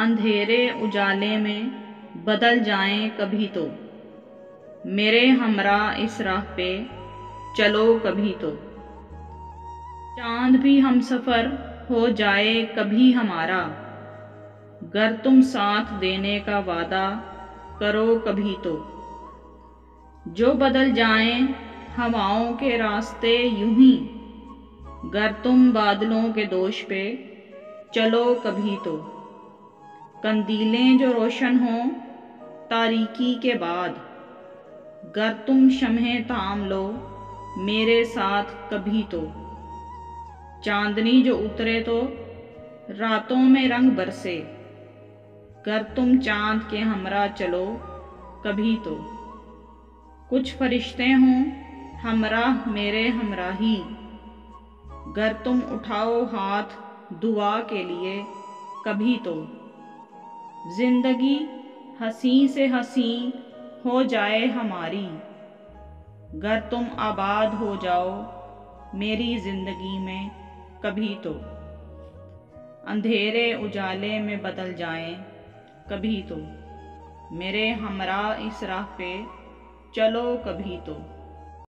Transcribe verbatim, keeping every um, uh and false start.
अंधेरे उजाले में बदल जाएं कभी तो, मेरे हमरा इस राह पे चलो कभी तो। चाँद भी हम सफ़र हो जाए कभी हमारा, गर तुम साथ देने का वादा करो कभी तो। जो बदल जाएं हवाओं के रास्ते यूं ही, गर तुम बादलों के दोष पे चलो कभी तो। कंदीलें जो रोशन हों तारीकी के बाद, गर तुम शम्हे थाम लो मेरे साथ कभी तो। चांदनी जो उतरे तो रातों में रंग बरसे, गर तुम चांद के हमरा चलो कभी तो। कुछ फरिश्ते हों हमरा मेरे हमराही, गर तुम उठाओ हाथ दुआ के लिए कभी तो। जिंदगी हसीं से हसीं हो जाए हमारी, गर तुम आबाद हो जाओ मेरी ज़िंदगी में कभी तो। अंधेरे उजाले में बदल जाएं कभी तो, मेरे हमरा इस राह पे चलो कभी तो।